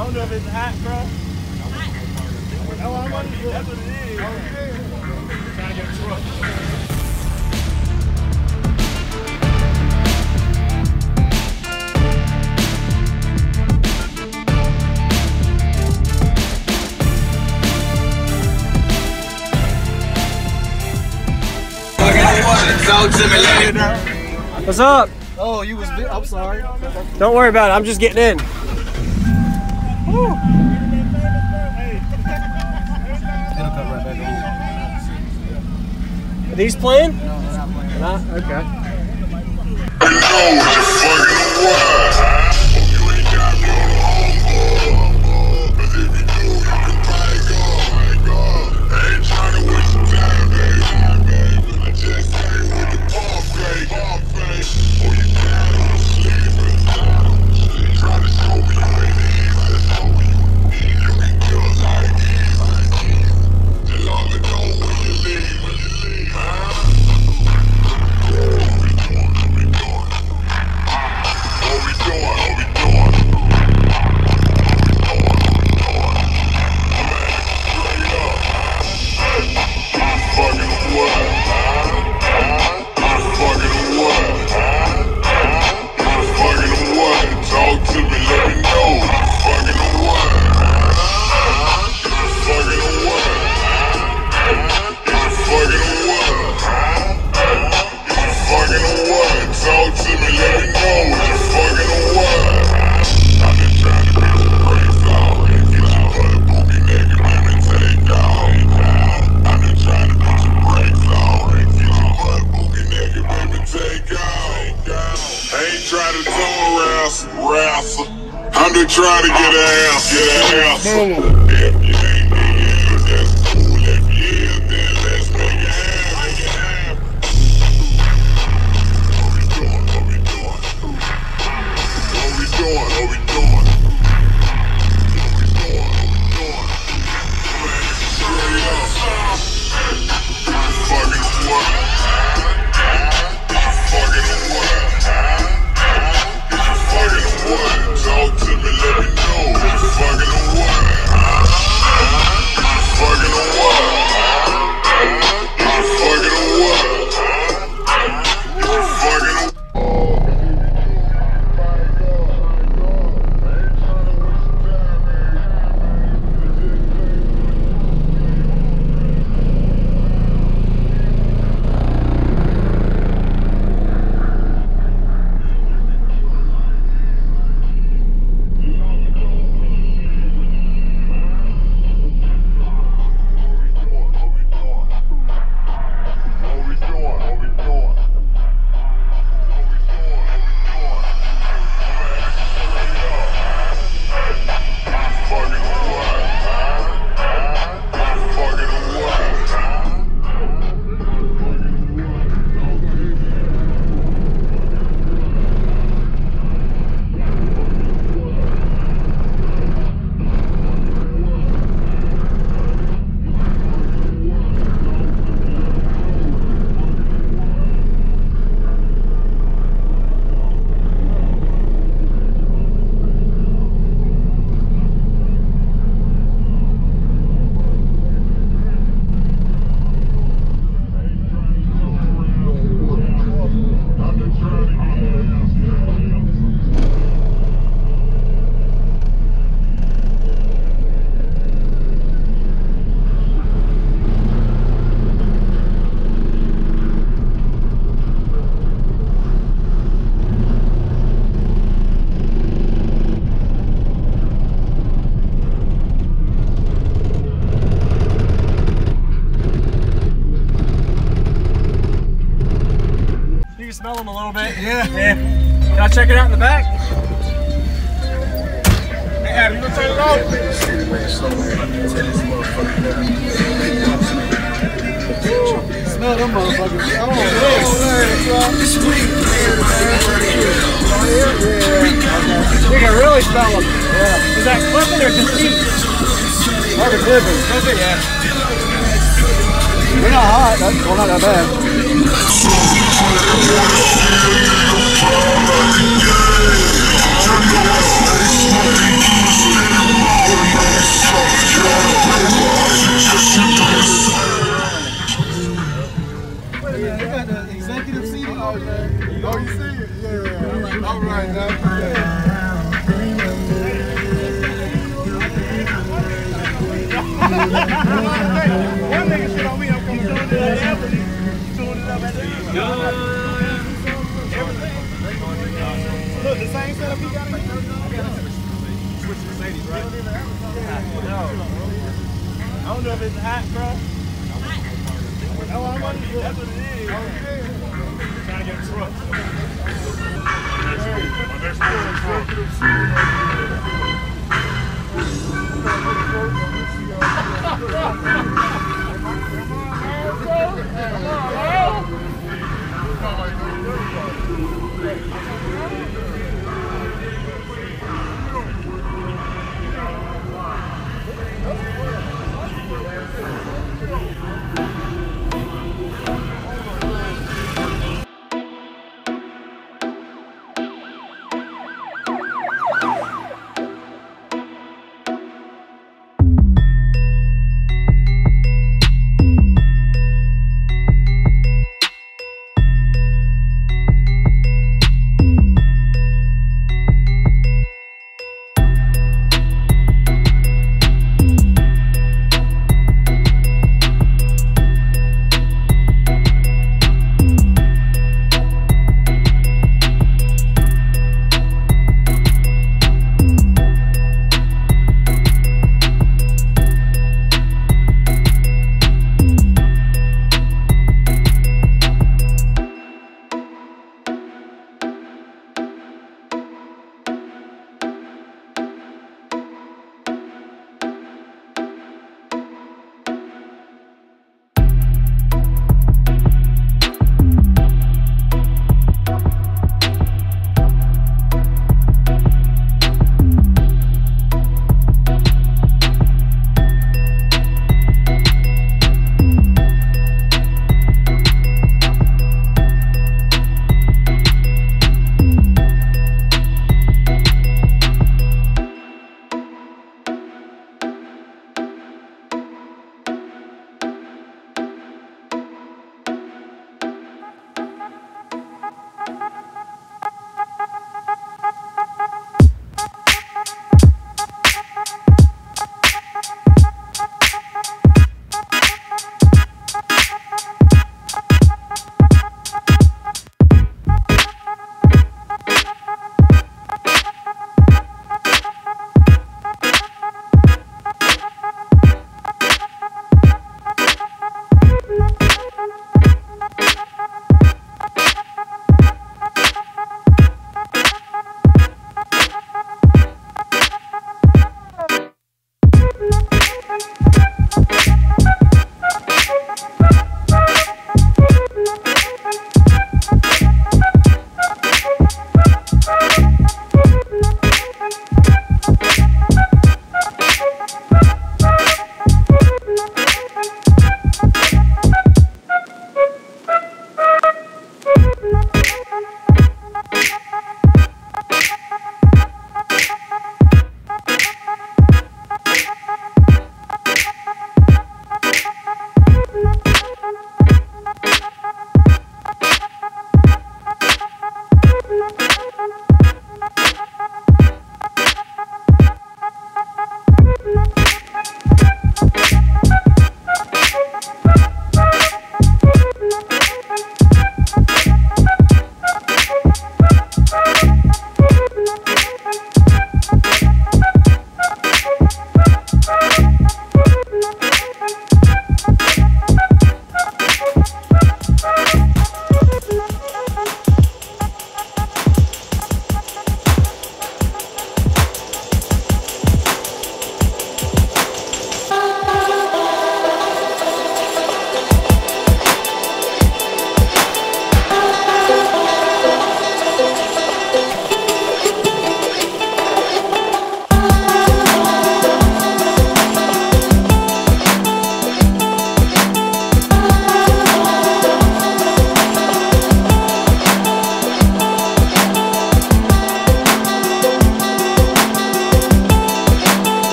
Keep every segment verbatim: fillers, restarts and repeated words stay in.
I don't know if it's hot, bro. Hot. Oh, I'm on you. That's what it is. I'm trying to get a truck. What's up? Oh, you was. I'm sorry. Don't worry about it. I'm just getting in. Woo. Are these playing? No, they're not playing. Not? Okay. I'm just trying to get an ass, get an ass. If you ain't me, yeah, that's cool. If you is, then let's make it happen. What we doing? What we doing? What we doing? What we doing? What we doing? What we doing? Straight up. Fucking what? Fucking what? Fucking what? Talk to me, let me know if you fucking a what. If you fucking a what. If you fucking a what. If you fucking a smell them a little bit. Yeah. Yeah. Can I check it out in the back? Hey, Adam, you gonna turn it off? Smell them motherfuckers. Oh, man. Yeah. You can really smell them. Yeah. Is that clipping or conceit? Hard to clip it. Clip it, yeah. They're not hot. That's, well, not that bad. I bro. I don't know if it's hot, bro. Oh, I'm on it. That's what it is. I'm trying to get a truck.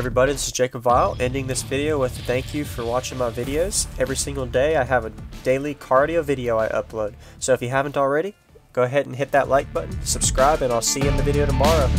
everybody, this is Jacob Viral, ending this video with a thank you for watching my videos. Every single day I have a daily cardio video I upload, so if you haven't already, go ahead and hit that like button, subscribe, and I'll see you in the video tomorrow.